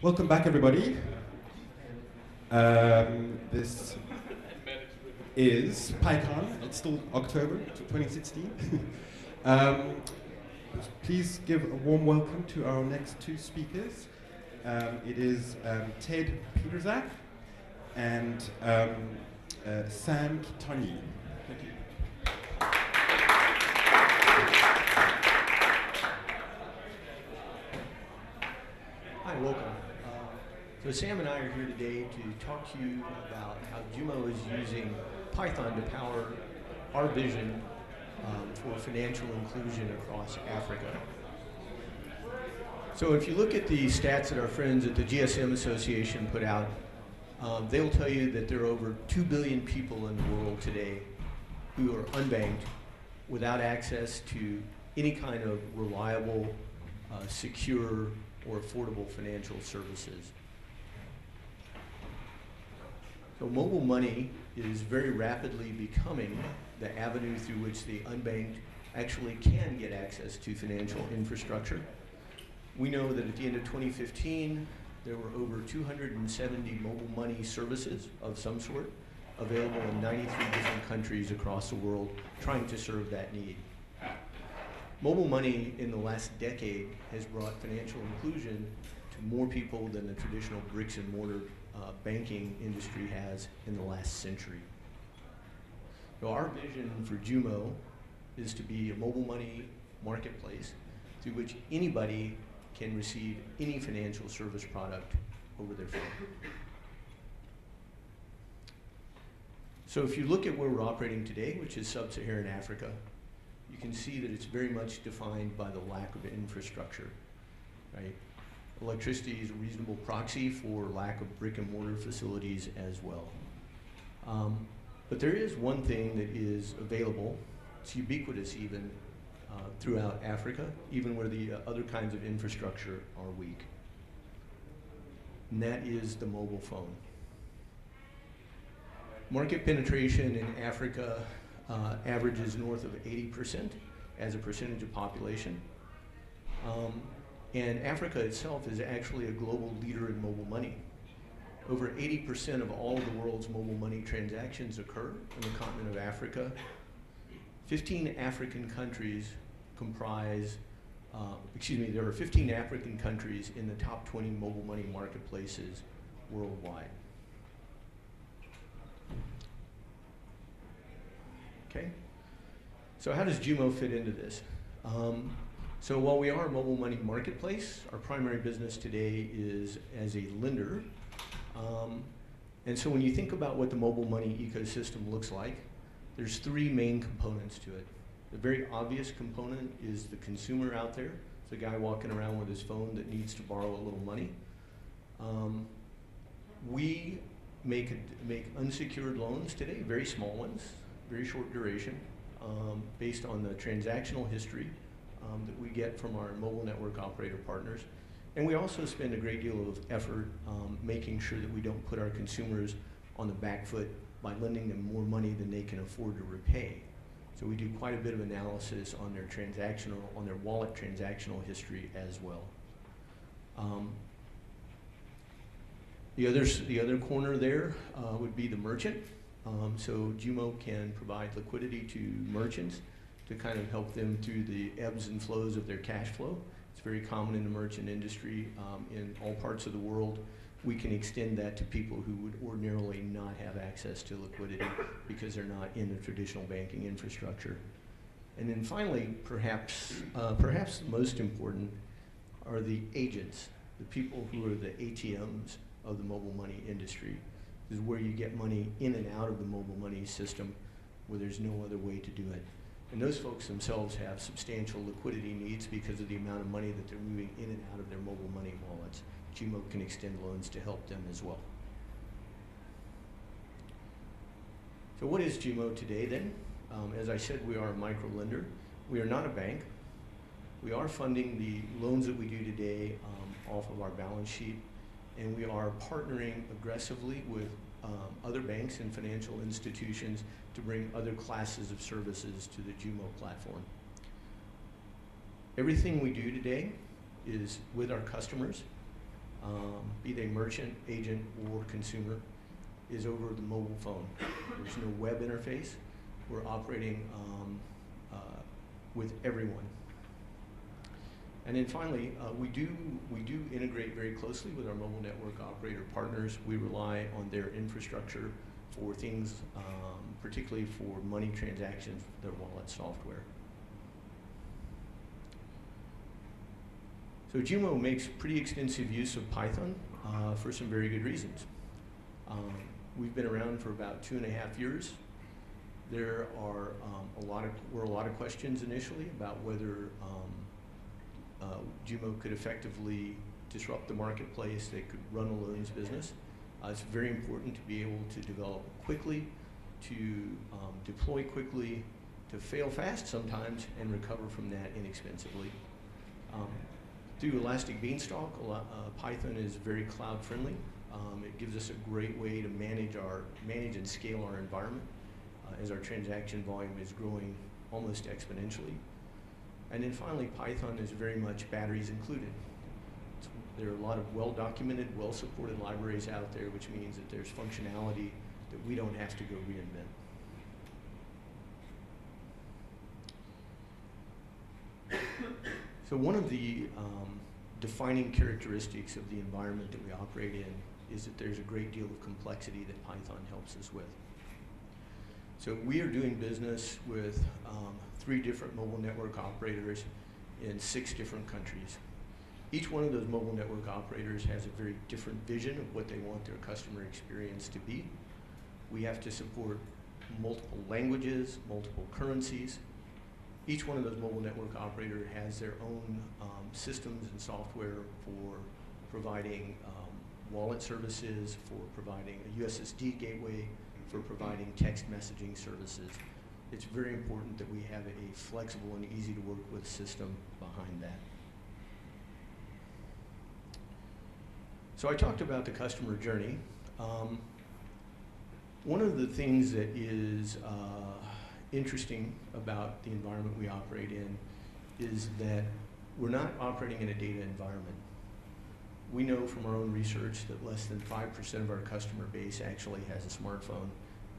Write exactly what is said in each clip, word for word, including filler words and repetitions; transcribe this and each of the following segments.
Welcome back, everybody. Um, this is PyCon. It's still October twenty sixteen. um, please give a warm welcome to our next two speakers. Um, it is um, Ted Pietrzak and um, uh, Sam Kitani. Thank you. Hi, welcome. So Sam and I are here today to talk to you about how Jumo is using Python to power our vision um, for financial inclusion across Africa. So if you look at the stats that our friends at the G S M Association put out, um, they'll tell you that there are over two billion people in the world today who are unbanked, without access to any kind of reliable, uh, secure, or affordable financial services. So mobile money is very rapidly becoming the avenue through which the unbanked actually can get access to financial infrastructure. We know that at the end of twenty fifteen, there were over two hundred seventy mobile money services of some sort available in ninety-three different countries across the world trying to serve that need. Mobile money in the last decade has brought financial inclusion to more people than the traditional bricks and mortar Uh, banking industry has in the last century. So our vision for Jumo is to be a mobile money marketplace through which anybody can receive any financial service product over their phone. So if you look at where we're operating today, which is sub-Saharan Africa, you can see that it's very much defined by the lack of infrastructure, right? Electricity is a reasonable proxy for lack of brick and mortar facilities as well. Um, but there is one thing that is available, it's ubiquitous even uh, throughout Africa, even where the uh, other kinds of infrastructure are weak. And that is the mobile phone. Market penetration in Africa uh, averages north of eighty percent as a percentage of population. Um, And Africa itself is actually a global leader in mobile money. Over eighty percent of all of the world's mobile money transactions occur in the continent of Africa. fifteen African countries comprise, uh, excuse me, there are fifteen African countries in the top twenty mobile money marketplaces worldwide. Okay, so how does Jumo fit into this? Um, So while we are a mobile money marketplace, our primary business today is as a lender. Um, and so when you think about what the mobile money ecosystem looks like, there's three main components to it. The very obvious component is the consumer out there. It's a guy walking around with his phone that needs to borrow a little money. Um, we make, a, make unsecured loans today, very small ones, very short duration, um, based on the transactional history Um, that we get from our mobile network operator partners. And we also spend a great deal of effort um, making sure that we don't put our consumers on the back foot by lending them more money than they can afford to repay. So we do quite a bit of analysis on their transactional, on their wallet transactional history as well. Um, the, other, the other corner there uh, would be the merchant. Um, so Jumo can provide liquidity to merchants to kind of help them through the ebbs and flows of their cash flow. It's very common in the merchant industry um, in all parts of the world. We can extend that to people who would ordinarily not have access to liquidity because they're not in the traditional banking infrastructure. And then finally, perhaps, uh, perhaps the most important are the agents, the people who are the A T Ms of the mobile money industry. This is where you get money in and out of the mobile money system where there's no other way to do it. And those folks themselves have substantial liquidity needs because of the amount of money that they're moving in and out of their mobile money wallets. Jumo can extend loans to help them as well. So what is Jumo today then? Um, as I said, we are a micro lender. We are not a bank. We are funding the loans that we do today um, off of our balance sheet. And we are partnering aggressively with Um, other banks and financial institutions to bring other classes of services to the Jumo platform. Everything we do today is with our customers. um, be they merchant, agent, or consumer, is over the mobile phone. There's no web interface. We're operating um, uh, with everyone. And then finally, uh, we do we do integrate very closely with our mobile network operator partners. We rely on their infrastructure for things, um, particularly for money transactions, their wallet software. So Jumo makes pretty extensive use of Python uh, for some very good reasons. Um, we've been around for about two and a half years. There are um, a lot of were a lot of questions initially about whether um, uh, Jumo could effectively disrupt the marketplace. They could run a loans business. Uh, it's very important to be able to develop quickly, to um, deploy quickly, to fail fast sometimes, and recover from that inexpensively. Um, through Elastic Beanstalk, uh, Python is very cloud friendly. Um, it gives us a great way to manage our manage and scale our environment uh, as our transaction volume is growing almost exponentially. And then finally, Python is very much batteries included. It's, there are a lot of well-documented, well-supported libraries out there, which means that there's functionality that we don't have to go reinvent. So one of the um, defining characteristics of the environment that we operate in is that there's a great deal of complexity that Python helps us with. So we are doing business with um, three different mobile network operators in six different countries. Each one of those mobile network operators has a very different vision of what they want their customer experience to be. We have to support multiple languages, multiple currencies. Each one of those mobile network operators has their own um, systems and software for providing um, wallet services, for providing a U S S D gateway, for providing text messaging services. It's very important that we have a flexible and easy to work with system behind that. So I talked about the customer journey. Um, one of the things that is uh, interesting about the environment we operate in is that we're not operating in a data environment. We know from our own research that less than five percent of our customer base actually has a smartphone.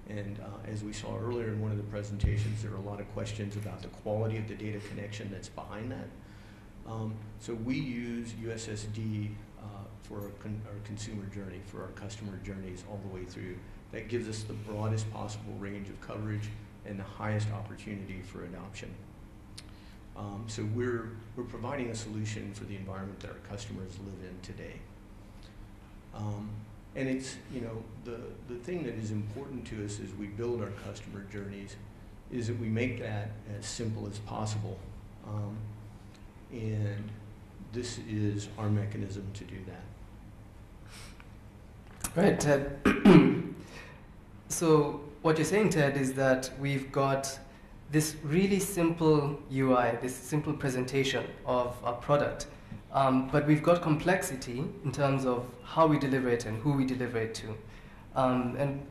And uh, as we saw earlier in one of the presentations, there are a lot of questions about the quality of the data connection that's behind that. Um, so we use U S S D uh, for our, con our consumer journey, for our customer journeys all the way through. That gives us the broadest possible range of coverage and the highest opportunity for adoption. Um, so we're, we're providing a solution for the environment that our customers live in today. Um, and it's, you know, the, the thing that is important to us as we build our customer journeys is that we make that as simple as possible. Um, and this is our mechanism to do that. All right, Ted. So what you're saying, Ted, is that we've got this really simple U I, this simple presentation of our product, um, but we've got complexity in terms of how we deliver it and who we deliver it to. Um, and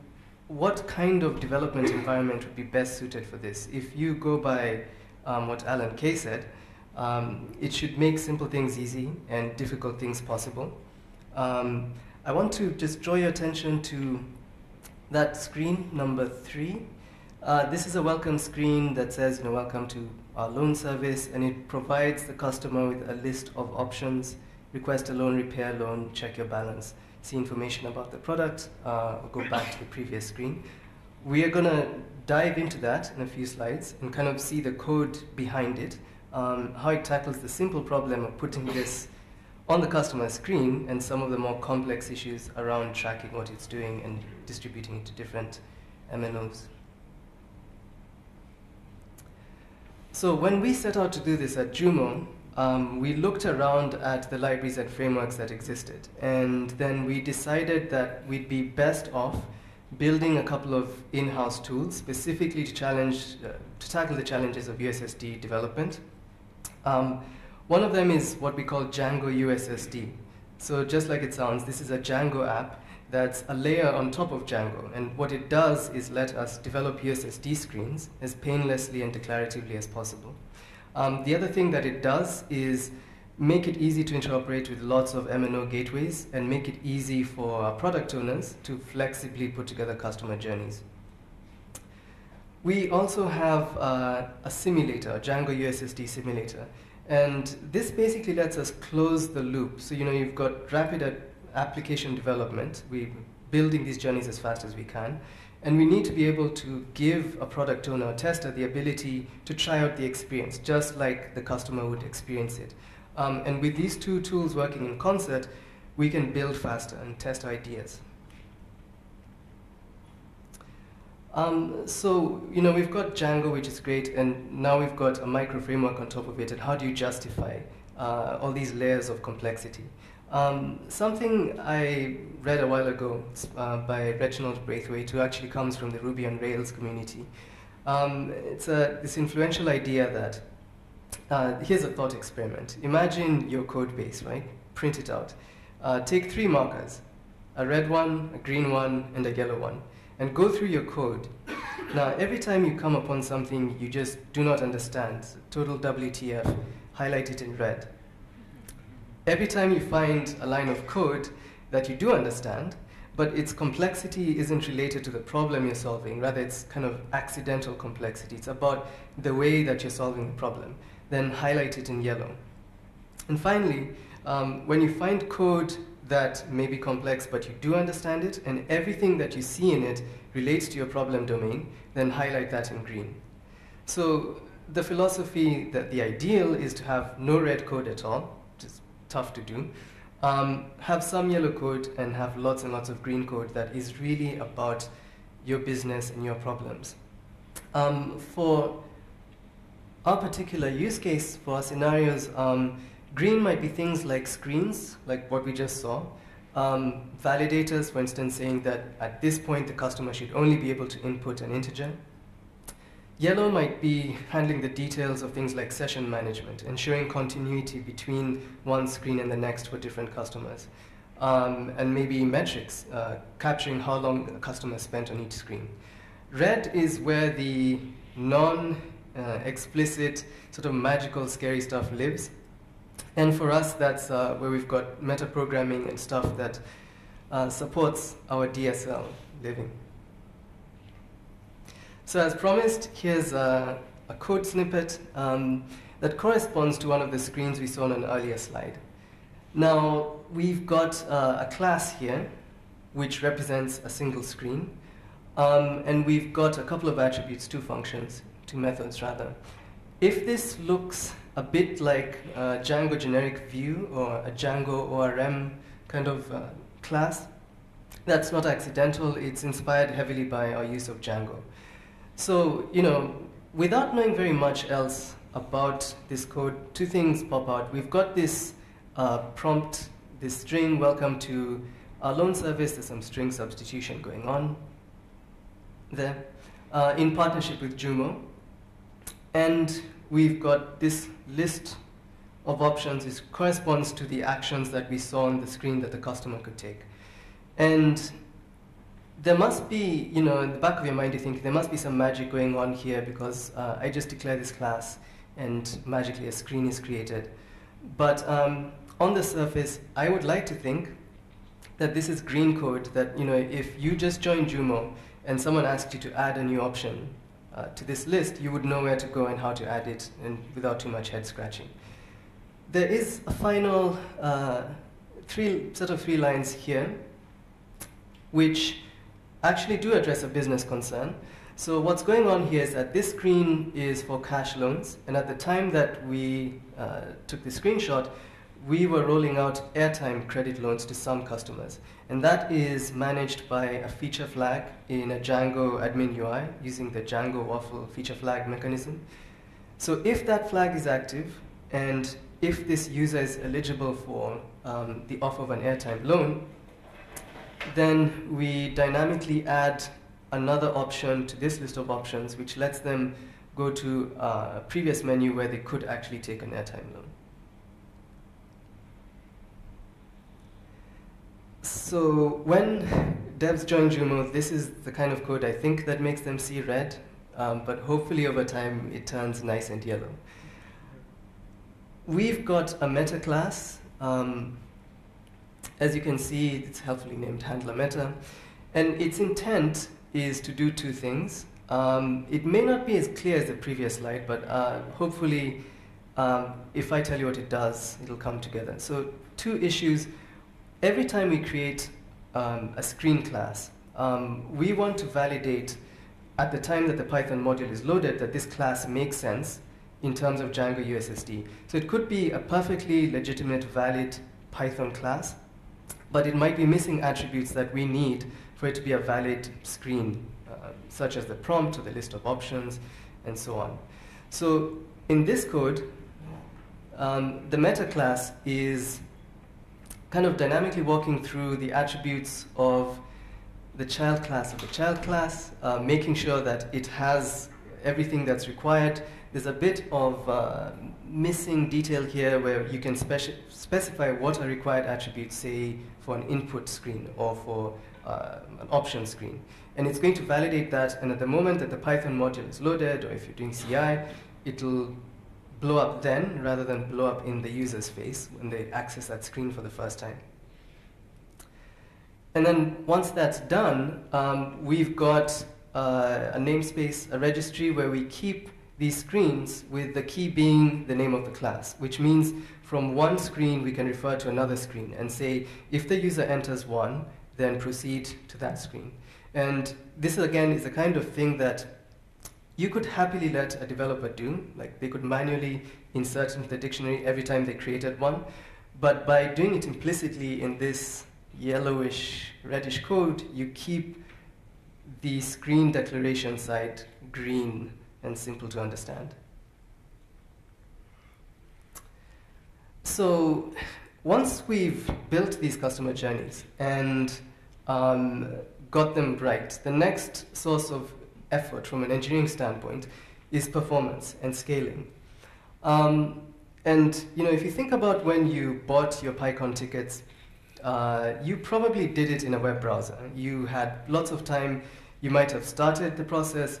what kind of development environment would be best suited for this? If you go by um, what Alan Kay said, um, it should make simple things easy and difficult things possible. Um, I want to just draw your attention to that screen, number three. Uh, this is a welcome screen that says, you know, welcome to our loan service, and it provides the customer with a list of options: request a loan, repair a loan, check your balance, see information about the product, uh, or go back to the previous screen. We are gonna dive into that in a few slides and kind of see the code behind it, um, how it tackles the simple problem of putting this on the customer's screen and some of the more complex issues around tracking what it's doing and distributing it to different M N Os. So when we set out to do this at Jumo, um, we looked around at the libraries and frameworks that existed, and then we decided that we'd be best off building a couple of in-house tools specifically to challenge, uh, to tackle the challenges of U S S D development. Um, one of them is what we call Django U S S D. So just like it sounds, this is a Django app that's a layer on top of Django, and what it does is let us develop U S S D screens as painlessly and declaratively as possible. Um, the other thing that it does is make it easy to interoperate with lots of M N O gateways and make it easy for our product owners to flexibly put together customer journeys. We also have uh, a simulator, a Django U S S D simulator. And this basically lets us close the loop. So you know, you've got rapid application development. We're building these journeys as fast as we can. And we need to be able to give a product owner or tester the ability to try out the experience, just like the customer would experience it. Um, and with these two tools working in concert, we can build faster and test ideas. Um, so, you know, we've got Django, which is great, and now we've got a micro framework on top of it, and how do you justify uh, all these layers of complexity? Um, something I read a while ago uh, by Reginald Braithwaite, who actually comes from the Ruby on Rails community. Um, it's a, this influential idea that, uh, here's a thought experiment. Imagine your code base, right? Print it out. Uh, take three markers, a red one, a green one, and a yellow one, and go through your code. Now, every time you come upon something you just do not understand, total W T F, highlight it in red. Every time you find a line of code that you do understand, but its complexity isn't related to the problem you're solving, rather it's kind of accidental complexity. It's about the way that you're solving the problem. Then highlight it in yellow. And finally, um, when you find code that may be complex, but you do understand it, and everything that you see in it relates to your problem domain, then highlight that in green. So the philosophy that the ideal is to have no red code at all, which is tough to do, um, have some yellow code and have lots and lots of green code that is really about your business and your problems. Um, for our particular use case, for our scenarios, um, green might be things like screens, like what we just saw. Um, validators, for instance, saying that at this point the customer should only be able to input an integer. Yellow might be handling the details of things like session management, ensuring continuity between one screen and the next for different customers. Um, and maybe metrics, uh, capturing how long a customer spent on each screen. Red is where the non-explicit, uh, sort of magical, scary stuff lives. And for us, that's uh, where we've got metaprogramming and stuff that uh, supports our D S L living. So as promised, here's a, a code snippet um, that corresponds to one of the screens we saw on an earlier slide. Now, we've got uh, a class here, which represents a single screen. Um, and we've got a couple of attributes, two functions, two methods, rather. If this looks a bit like uh, Django generic view or a Django O R M kind of uh, class, that's not accidental. It's inspired heavily by our use of Django. So, you know, without knowing very much else about this code, two things pop out. We've got this uh, prompt, this string, welcome to our loan service. There's some string substitution going on there, uh, in partnership with Jumo. And we've got this list of options which corresponds to the actions that we saw on the screen that the customer could take. And there must be, you know, in the back of your mind you think, there must be some magic going on here because uh, I just declare this class and magically a screen is created. But um, on the surface, I would like to think that this is green code that, you know, if you just joined Jumo and someone asked you to add a new option Uh, to this list, you would know where to go and how to add it, and without too much head scratching. There is a final uh, three, set of three lines here, which actually do address a business concern. So what's going on here is that this screen is for cash loans, and at the time that we uh, took the screenshot, we were rolling out airtime credit loans to some customers. And that is managed by a feature flag in a Django admin U I using the Django Waffle feature flag mechanism. So if that flag is active, and if this user is eligible for um, the offer of an airtime loan, then we dynamically add another option to this list of options, which lets them go to a previous menu where they could actually take an airtime loan. So when devs join Jumo, this is the kind of code I think that makes them see red, um, but hopefully over time it turns nice and yellow. we've got a meta class. Um, as you can see, it's helpfully named handler meta. And its intent is to do two things. Um, it may not be as clear as the previous slide, but uh, hopefully, um, if I tell you what it does, it'll come together. So two issues. Every time we create um, a screen class, um, we want to validate at the time that the Python module is loaded that this class makes sense in terms of Django U S S D. So it could be a perfectly legitimate, valid Python class, but it might be missing attributes that we need for it to be a valid screen, uh, such as the prompt or the list of options, and so on. So in this code, um, the meta class is kind of dynamically walking through the attributes of the child class of the child class, uh, making sure that it has everything that's required. There's a bit of uh, missing detail here where you can speci specify what are required attributes, say, for an input screen or for uh, an option screen. And it's going to validate that, and at the moment that the Python module is loaded, or if you're doing C I, it'll blow up then rather than blow up in the user's face when they access that screen for the first time. And then once that's done, um, we've got uh, a namespace, a registry where we keep these screens with the key being the name of the class, which means from one screen we can refer to another screen and say, if the user enters one, then proceed to that screen. And this again is the kind of thing that you could happily let a developer do. Like, they could manually insert into the dictionary every time they created one. But by doing it implicitly in this yellowish, reddish code, you keep the screen declaration side green and simple to understand. So once we've built these customer journeys and um, got them right, the next source of effort from an engineering standpoint is performance and scaling. Um, and you know, if you think about when you bought your PyCon tickets, uh, you probably did it in a web browser. You had lots of time. You might have started the process,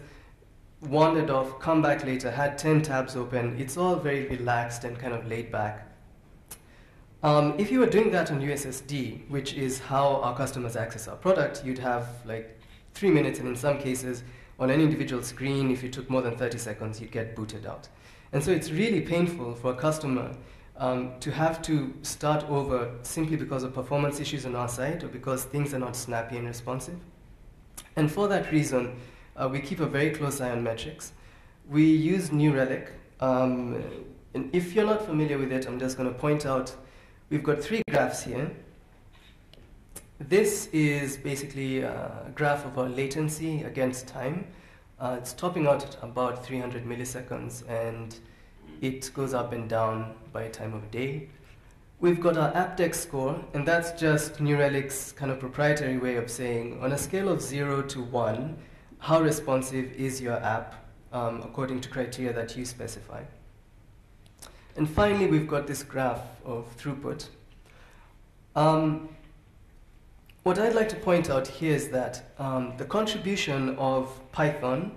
wandered off, come back later, had ten tabs open. It's all very relaxed and kind of laid back. Um, if you were doing that on U S S D, which is how our customers access our product, you'd have like three minutes, and in some cases, on any individual screen, if you took more than thirty seconds, you'd get booted out. And so it's really painful for a customer um, to have to start over simply because of performance issues on our side or because things are not snappy and responsive. And for that reason, Uh, we keep a very close eye on metrics. We use New Relic. Um, and if you're not familiar with it, I'm just going to point out we've got three graphs here. This is basically a graph of our latency against time. Uh, it's topping out at about three hundred milliseconds, and it goes up and down by time of day. We've got our Appdex score, and that's just New Relic's kind of proprietary way of saying, on a scale of zero to one, how responsive is your app um, according to criteria that you specify. And finally, we've got this graph of throughput. Um, what I'd like to point out here is that um, the contribution of Python,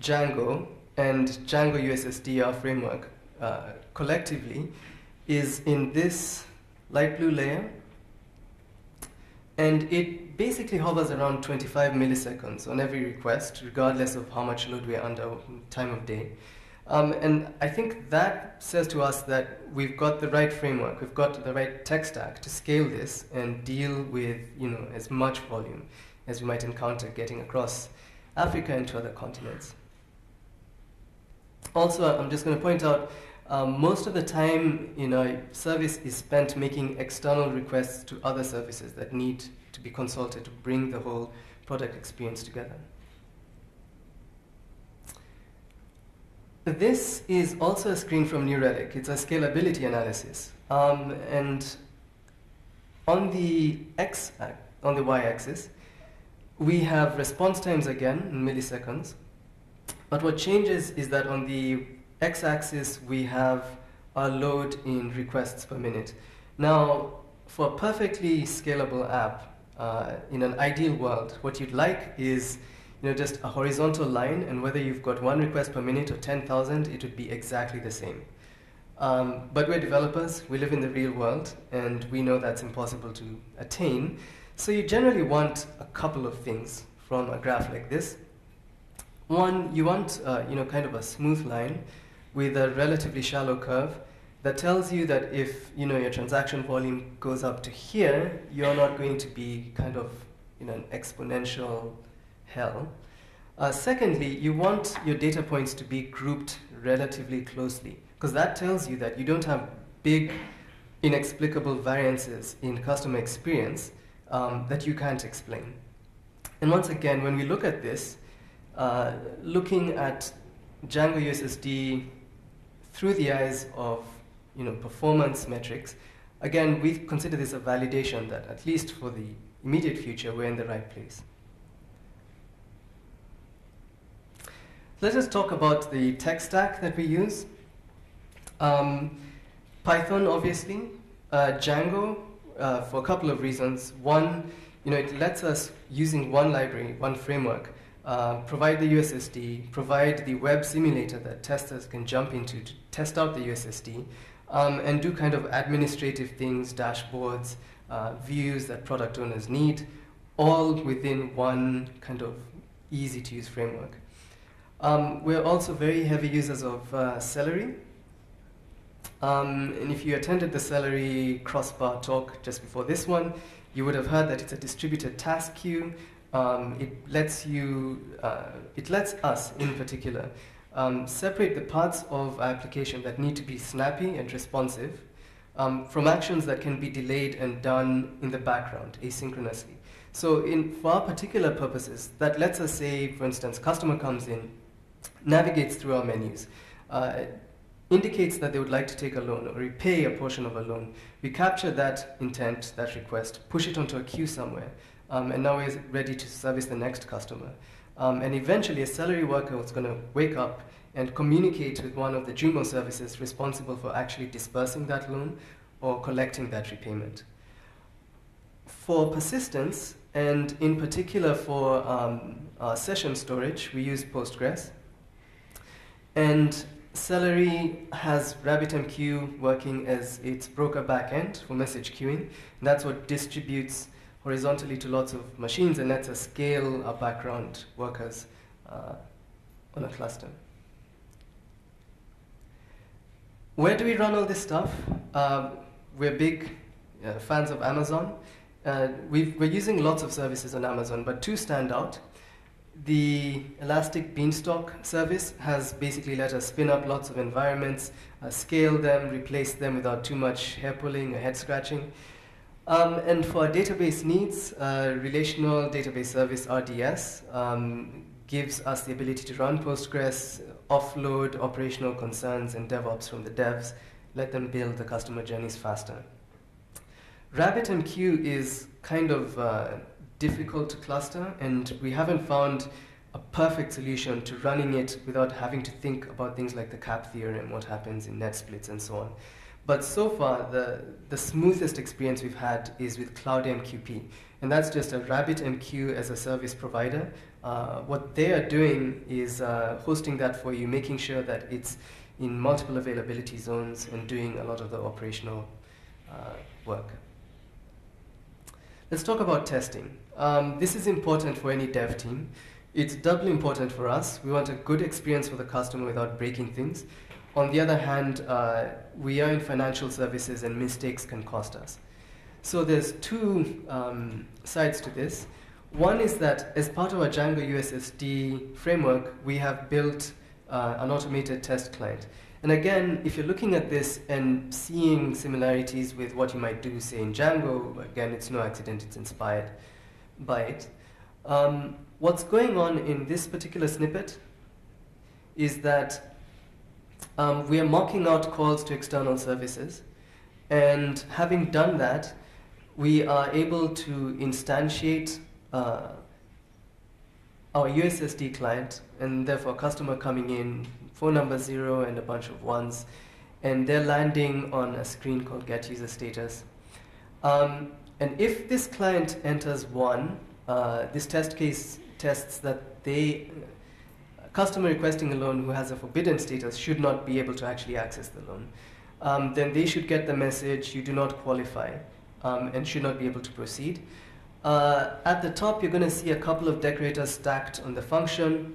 Django, and Django U S S D, our framework, uh, collectively is in this light blue layer. And it basically hovers around twenty-five milliseconds on every request, regardless of how much load we're under time of day. Um, and I think that says to us that we've got the right framework, we've got the right tech stack to scale this and deal with, you know, as much volume as we might encounter getting across Africa and to other continents. Also, I'm just going to point out, Um, most of the time, you know, service is spent making external requests to other services that need to be consulted to bring the whole product experience together. This is also a screen from New Relic. It's a scalability analysis. Um, and on the x, on the y-axis, we have response times again in milliseconds. But what changes is that on the x-axis, we have our load in requests per minute. Now, for a perfectly scalable app, uh, in an ideal world, what you'd like is, you know, just a horizontal line, and whether you've got one request per minute or ten thousand, it would be exactly the same. Um, but we're developers, we live in the real world, and we know that's impossible to attain. So you generally want a couple of things from a graph like this. One, you want uh, you know, kind of a smooth line with a relatively shallow curve that tells you that if you know, your transaction volume goes up to here, you're not going to be kind of in an exponential hell. Uh, secondly, you want your data points to be grouped relatively closely, because that tells you that you don't have big, inexplicable variances in customer experience um, that you can't explain. And once again, when we look at this, uh, looking at Django U S S D through the eyes of you know, performance metrics, again, we consider this a validation that at least for the immediate future, we're in the right place. Let us talk about the tech stack that we use. Um, Python, obviously. Uh, Django, uh, for a couple of reasons. One, you know, it lets us, using one library, one framework, uh, provide the U S S D, provide the web simulator that testers can jump into to test out the U S S D, um, and do kind of administrative things, dashboards, uh, views that product owners need, all within one kind of easy-to-use framework. Um, we're also very heavy users of uh, Celery. Um, and if you attended the Celery crossbar talk just before this one, you would have heard that it's a distributed task queue. Um, it lets you, uh, it lets us in particular, um, separate the parts of our application that need to be snappy and responsive um, from actions that can be delayed and done in the background asynchronously. So in, for our particular purposes, that lets us say, for instance, customer comes in, navigates through our menus, uh, indicates that they would like to take a loan or repay a portion of a loan. We capture that intent, that request, push it onto a queue somewhere, um, and now we're ready to service the next customer. Um, and eventually, a Celery worker is going to wake up and communicate with one of the Jumo services responsible for actually disbursing that loan or collecting that repayment. For persistence, and in particular for um, uh, session storage, we use Postgres. And Celery has RabbitMQ working as its broker backend for message queuing. That's what distributes horizontally to lots of machines and lets us scale our background workers uh, on a cluster. Where do we run all this stuff? Uh, we're big uh, fans of Amazon. Uh, we've, we're using lots of services on Amazon, but two stand out. The Elastic Beanstalk service has basically let us spin up lots of environments, uh, scale them, replace them without too much hair pulling or head scratching. Um, and for database needs, uh, Relational Database Service, R D S, um, gives us the ability to run Postgres, offload operational concerns and DevOps from the devs, let them build the customer journeys faster. RabbitMQ is kind of uh, difficult to cluster, and we haven't found a perfect solution to running it without having to think about things like the cap theorem, what happens in net splits, and so on. But so far, the, the smoothest experience we've had is with CloudAMQP, and that's just a RabbitMQ as a service provider. Uh, what they are doing is uh, hosting that for you, making sure that it's in multiple availability zones and doing a lot of the operational uh, work. Let's talk about testing. Um, this is important for any dev team. It's doubly important for us. We want a good experience for the customer without breaking things. On the other hand, uh, we are in financial services and mistakes can cost us. So there's two um, sides to this. One is that as part of our Django U S S D framework, we have built uh, an automated test client. And again, if you're looking at this and seeing similarities with what you might do, say, in Django, again, it's no accident, it's inspired by it. Um, what's going on in this particular snippet is that um, we are mocking out calls to external services. And having done that, we are able to instantiate uh, our U S S D client, and therefore a customer coming in, phone number zero and a bunch of ones, and they're landing on a screen called Get User Status. Um, and if this client enters one, uh, this test case tests that they, a customer requesting a loan who has a forbidden status should not be able to actually access the loan. um, then they should get the message, you do not qualify, um, and should not be able to proceed. Uh, at the top, you're going to see a couple of decorators stacked on the function.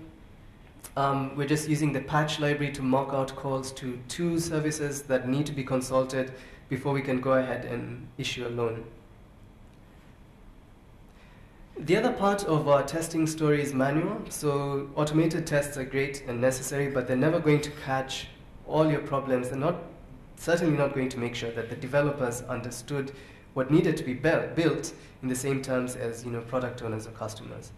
Um, we're just using the patch library to mock out calls to two services that need to be consulted before we can go ahead and issue a loan. The other part of our testing story is manual. So automated tests are great and necessary, but they're never going to catch all your problems. They're not, certainly not going to make sure that the developers understood what needed to be built in the same terms as, you know, product owners or customers.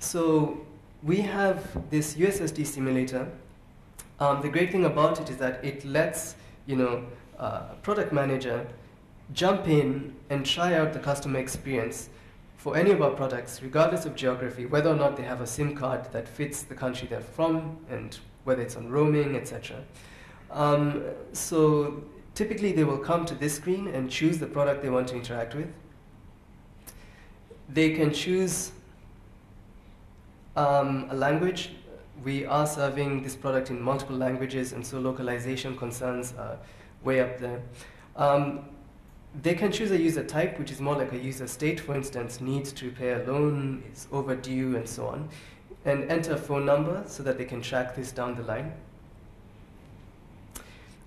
So we have this U S S D simulator. Um, the great thing about it is that it lets, you know, uh, a product manager jump in and try out the customer experience for any of our products, regardless of geography, whether or not they have a SIM card that fits the country they're from, and whether it's on roaming, et cetera. Um, so typically, they will come to this screen and choose the product they want to interact with. They can choose Um, a language. We are serving this product in multiple languages, and so localization concerns are way up there. Um, they can choose a user type, which is more like a user state, for instance, needs to pay a loan, is overdue, and so on, and enter a phone number so that they can track this down the line.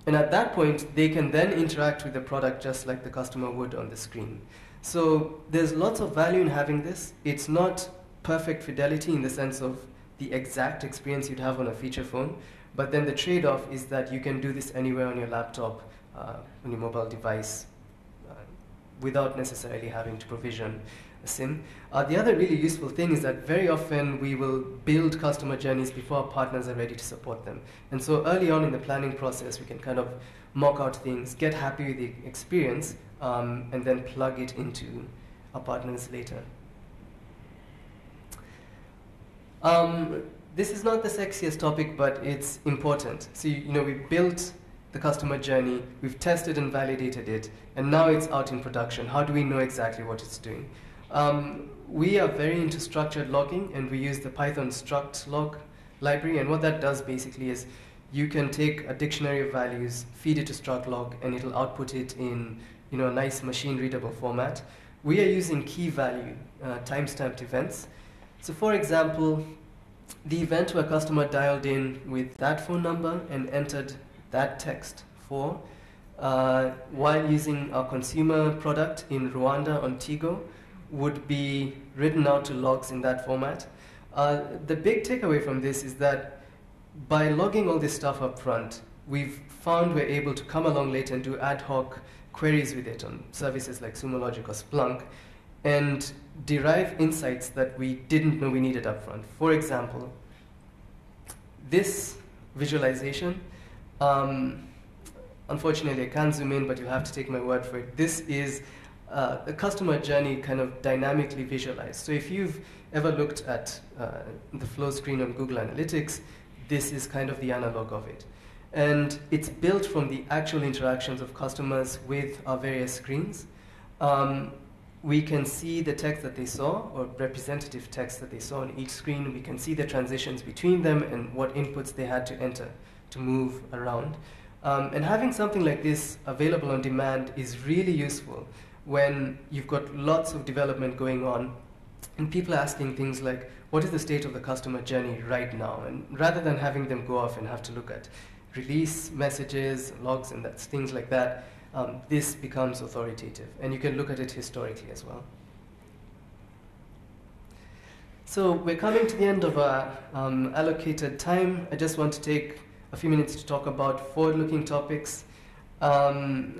And at that point, they can then interact with the product just like the customer would on the screen. So there's lots of value in having this. It's not perfect fidelity in the sense of the exact experience you'd have on a feature phone, but then the trade-off is that you can do this anywhere on your laptop, uh, on your mobile device, uh, without necessarily having to provision a SIM. Uh, the other really useful thing is that very often we will build customer journeys before our partners are ready to support them. And so early on in the planning process, we can kind of mock out things, get happy with the experience, um, and then plug it into our partners later. Um, this is not the sexiest topic, but it's important. So, you, you know, we've built the customer journey, we've tested and validated it, and now it's out in production. How do we know exactly what it's doing? Um, we are very into structured logging, and we use the Python Structlog library. And what that does basically is you can take a dictionary of values, feed it to Structlog, and it'll output it in, you know, a nice machine-readable format. We are using key value uh, timestamped events. So for example, the event where a customer dialed in with that phone number and entered that text for, uh, while using our consumer product in Rwanda on Tigo, would be written out to logs in that format. Uh, the big takeaway from this is that by logging all this stuff up front, we've found we're able to come along later and do ad hoc queries with it on services like Sumo Logic or Splunk, and derive insights that we didn't know we needed up front. For example, this visualization, um, unfortunately I can't zoom in, but you'll have to take my word for it. This is uh, a customer journey kind of dynamically visualized. So if you've ever looked at uh, the flow screen on Google Analytics, this is kind of the analog of it. And it's built from the actual interactions of customers with our various screens. Um, We can see the text that they saw, or representative text that they saw on each screen. We can see the transitions between them and what inputs they had to enter to move around. Um, and having something like this available on demand is really useful when you've got lots of development going on and people are asking things like, what is the state of the customer journey right now? And rather than having them go off and have to look at release messages, logs, and that's, things like that, Um, this becomes authoritative. And you can look at it historically as well. So we're coming to the end of our um, allocated time. I just want to take a few minutes to talk about forward-looking topics. Um,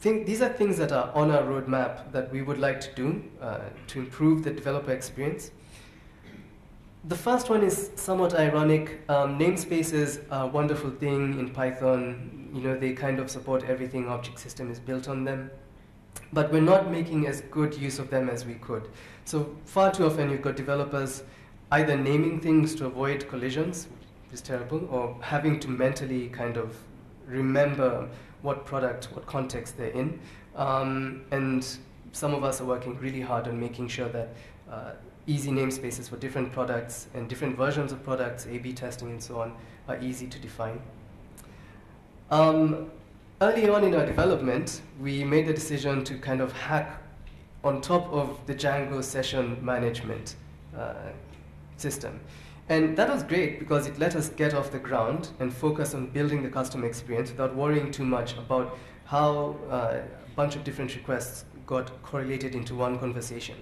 think these are things that are on our roadmap that we would like to do uh, to improve the developer experience. The first one is somewhat ironic. Um, namespaces are a wonderful thing in Python. You know, they kind of support everything object system is built on them. But we're not making as good use of them as we could. So far too often you've got developers either naming things to avoid collisions, which is terrible, or having to mentally kind of remember what product, what context they're in. Um, and some of us are working really hard on making sure that uh, easy namespaces for different products and different versions of products, A B testing and so on, are easy to define. Um, Early on in our development, we made the decision to kind of hack on top of the Django session management uh, system. And that was great because it let us get off the ground and focus on building the customer experience without worrying too much about how uh, a bunch of different requests got correlated into one conversation.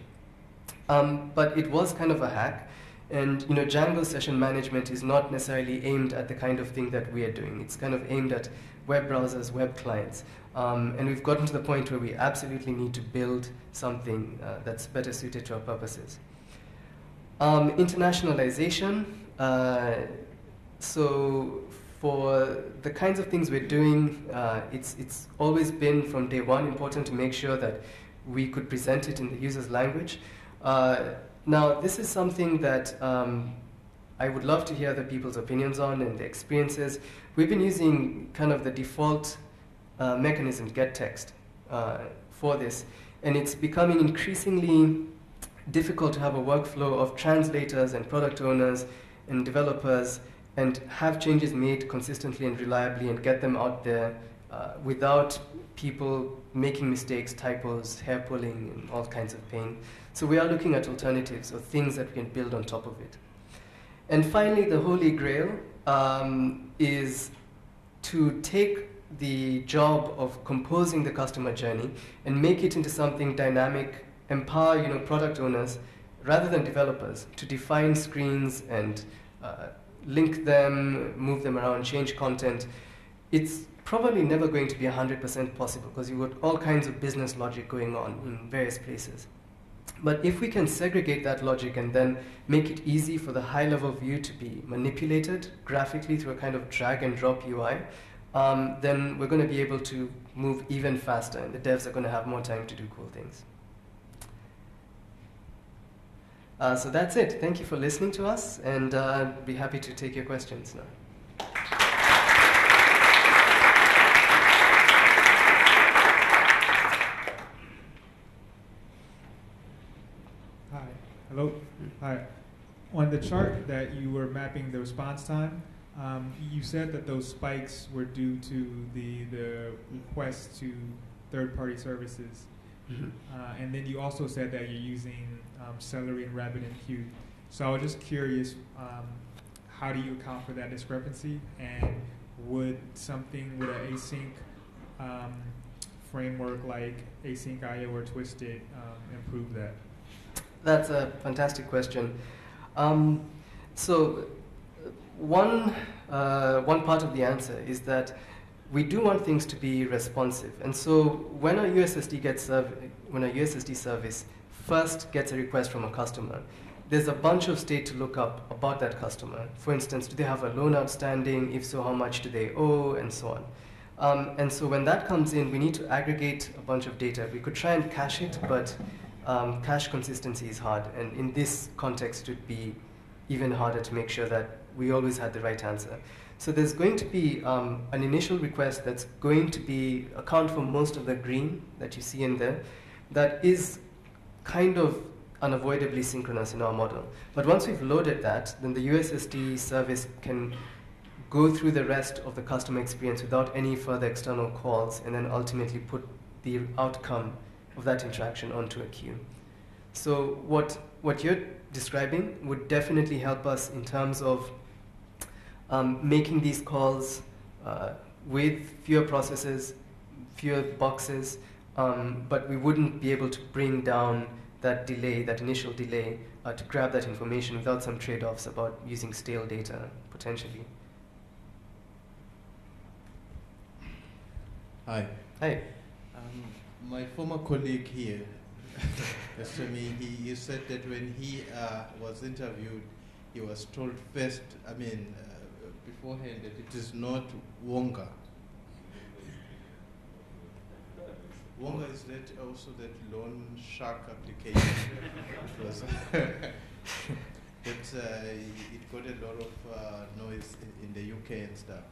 Um, but it was kind of a hack. And you know, Django session management is not necessarily aimed at the kind of thing that we are doing. It's kind of aimed at web browsers, web clients. Um, and we've gotten to the point where we absolutely need to build something uh, that's better suited to our purposes. Um, internationalization. Uh, so for the kinds of things we're doing, uh, it's, it's always been from day one important to make sure that we could present it in the user's language. Uh, Now, this is something that um, I would love to hear other people's opinions on and their experiences. We've been using kind of the default uh, mechanism, get text, uh, for this. And it's becoming increasingly difficult to have a workflow of translators and product owners and developers and have changes made consistently and reliably and get them out there uh, without people making mistakes, typos, hair pulling, and all kinds of pain. So we are looking at alternatives or things that we can build on top of it. And finally, the holy grail um, is to take the job of composing the customer journey and make it into something dynamic, empower you know, product owners rather than developers to define screens and uh, link them, move them around, change content. It's probably never going to be one hundred percent possible because you've got all kinds of business logic going on in various places. But if we can segregate that logic and then make it easy for the high-level view to be manipulated graphically through a kind of drag-and-drop U I, um, then we're going to be able to move even faster, and the devs are going to have more time to do cool things. Uh, so that's it. Thank you for listening to us, and uh, I'd be happy to take your questions now. Hello. Hi. On the chart that you were mapping the response time, um, you said that those spikes were due to the, the request to third-party services. Mm-hmm. uh, and then you also said that you're using um, Celery and RabbitMQ. So I was just curious, um, how do you account for that discrepancy? And would something with an async um, framework like AsyncIO or Twisted um, improve that? That's a fantastic question. Um, so one, uh, one part of the answer is that we do want things to be responsive. And so when our U S S D, gets when our U S S D service first gets a request from a customer, there's a bunch of state to look up about that customer. For instance, do they have a loan outstanding? If so, how much do they owe? And so on. Um, and so when that comes in, we need to aggregate a bunch of data. We could try and cache it, but Um, cache consistency is hard, and in this context, it would be even harder to make sure that we always had the right answer. So there's going to be um, an initial request that's going to be account for most of the green that you see in there that is kind of unavoidably synchronous in our model. But once we've loaded that, then the U S S D service can go through the rest of the customer experience without any further external calls, and then ultimately put the outcome of that interaction onto a queue. So what, what you're describing would definitely help us in terms of um, making these calls uh, with fewer processes, fewer boxes, um, but we wouldn't be able to bring down that delay, that initial delay, uh, to grab that information without some trade-offs about using stale data, potentially. Hi. Hi. Um, My former colleague here, to me, he, he said that when he uh, was interviewed, he was told first, I mean, uh, beforehand, that it is not Wonga. Wonga is that also that loan shark application. It was that uh, it got a lot of uh, noise in, in the U K and stuff.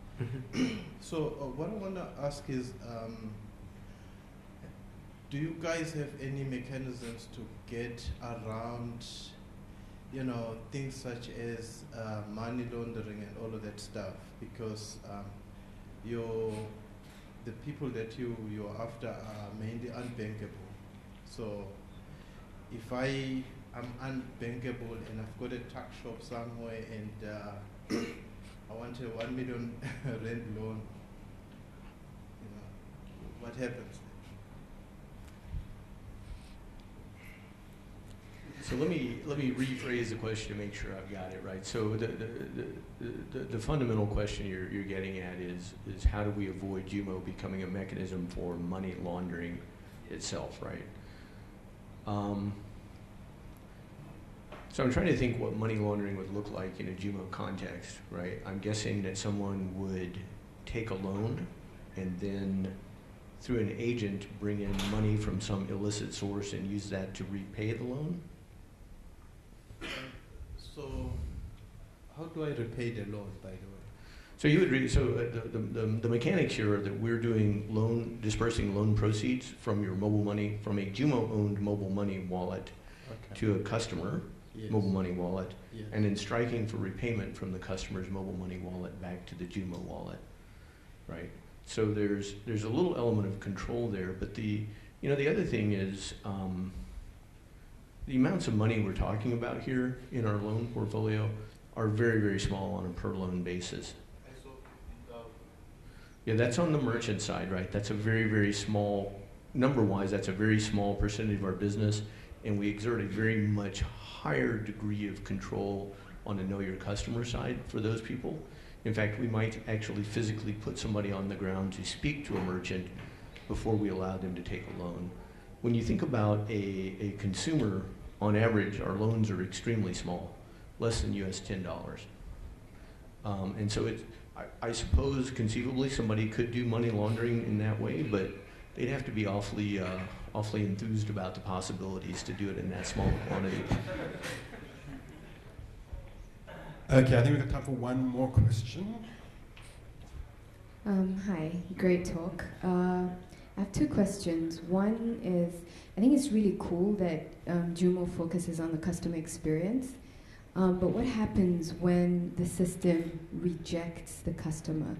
So uh, what I want to ask is, um, do you guys have any mechanisms to get around, you know, things such as uh, money laundering and all of that stuff? Because um, your the people that you, you're after are mainly unbankable. So if I am unbankable and I've got a tuck shop somewhere and uh, I want a one million rand loan, you know, what happens? So let me let me rephrase the question to make sure I've got it right. So the the, the, the, the fundamental question you're you're getting at is is how do we avoid Jumo becoming a mechanism for money laundering itself, right? Um, so I'm trying to think what money laundering would look like in a Jumo context, right? I'm guessing that someone would take a loan and then through an agent bring in money from some illicit source and use that to repay the loan? So, how do I repay the loan, by the way? So you would re so uh, the, the the mechanics here are that we're doing loan dispersing loan proceeds from your mobile money from a Jumo-owned mobile money wallet okay. to a customer yes. mobile money wallet, yes. and then striking for repayment from the customer's mobile money wallet back to the Jumo wallet, right? So there's there's a little element of control there, but the you know the other thing is. Um, The amounts of money we're talking about here in our loan portfolio are very, very small on a per loan basis. Yeah, that's on the merchant side, right? That's a very, very small, number-wise, that's a very small percentage of our business, and we exert a very much higher degree of control on the know your customer side for those people. In fact, we might actually physically put somebody on the ground to speak to a merchant before we allow them to take a loan. When you think about a, a consumer, on average, our loans are extremely small, less than U S ten dollars. Um, and so it's, I, I suppose conceivably somebody could do money laundering in that way, but they'd have to be awfully, uh, awfully enthused about the possibilities to do it in that small quantity. Okay, I think we've got time for one more question. Um, hi, great talk. Uh, I have two questions. One is, I think it's really cool that um, Jumo focuses on the customer experience, um, but what happens when the system rejects the customer?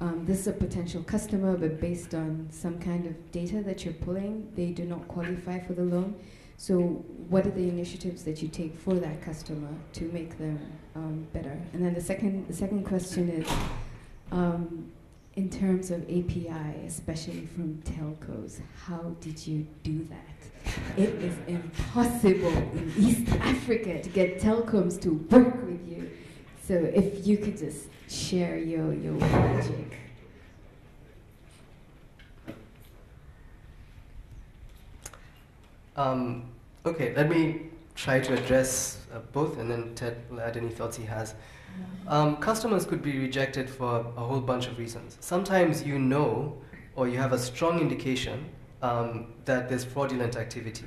Um, this is a potential customer, but based on some kind of data that you're pulling, they do not qualify for the loan. So what are the initiatives that you take for that customer to make them um, better? And then the second, the second question is, um, in terms of A P I, especially from telcos, how did you do that? It is impossible in East Africa to get telecoms to work with you. So if you could just share your, your magic. Um, okay, let me try to address uh, both, and then Ted will add any thoughts he has. Um, customers could be rejected for a whole bunch of reasons. Sometimes you know, or you have a strong indication um, that there's fraudulent activity.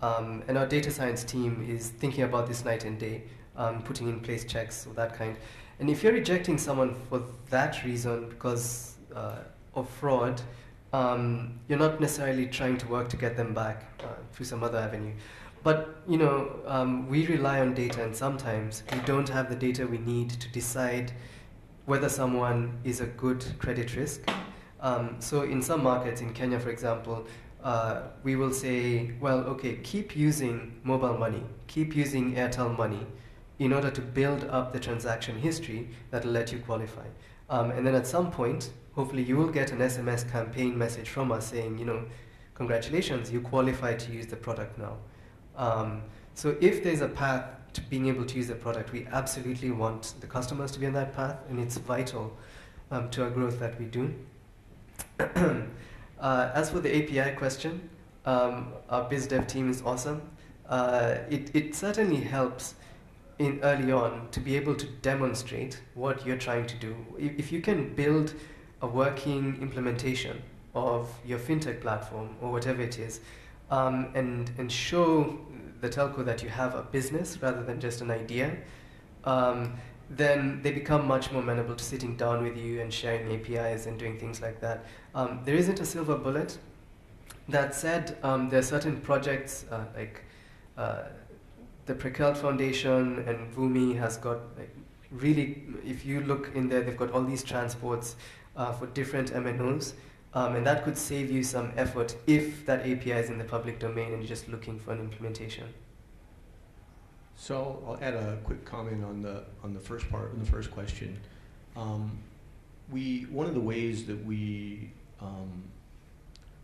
Um, and our data science team is thinking about this night and day, um, putting in place checks of that kind. And if you're rejecting someone for that reason, because uh, of fraud, um, you're not necessarily trying to work to get them back uh, through some other avenue. But you know, um, we rely on data, and sometimes we don't have the data we need to decide whether someone is a good credit risk. Um, so in some markets, in Kenya, for example, uh, we will say, well, okay, keep using mobile money, keep using Airtel money in order to build up the transaction history that'll let you qualify. Um, and then at some point, hopefully you will get an S M S campaign message from us saying, you know, congratulations, you qualify to use the product now. Um, so if there's a path to being able to use the product, we absolutely want the customers to be on that path, and it's vital um, to our growth that we do. uh, as for the A P I question, um, our biz dev team is awesome. Uh, it, it certainly helps in early on to be able to demonstrate what you're trying to do. If, if you can build a working implementation of your fintech platform or whatever it is, Um, and, and show the telco that you have a business rather than just an idea, um, then they become much more amenable to sitting down with you and sharing A P Is and doing things like that. Um, there isn't a silver bullet. That said, um, there are certain projects uh, like uh, the Prekelt Foundation and Vumi has got like, really, if you look in there, they've got all these transports uh, for different M N Os. Um, and that could save you some effort if that A P I is in the public domain and you're just looking for an implementation. So I'll add a quick comment on the on the first part, on the first question. Um, we one of the ways that we um,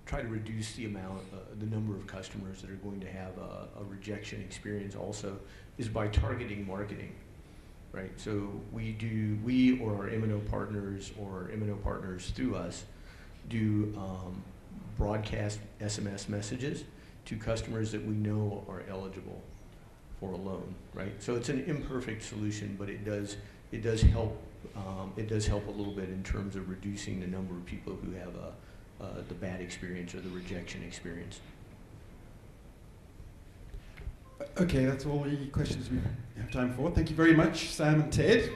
try to reduce the amount, uh, the number of customers that are going to have a, a rejection experience also is by targeting marketing, right? So we do we or our M and O partners or M and O partners through us do um, broadcast S M S messages to customers that we know are eligible for a loan, right? So it's an imperfect solution, but it does it does help um, it does help a little bit in terms of reducing the number of people who have a, uh, the bad experience or the rejection experience. Okay, that's all the questions we have time for. Thank you very much, Sam and Ted.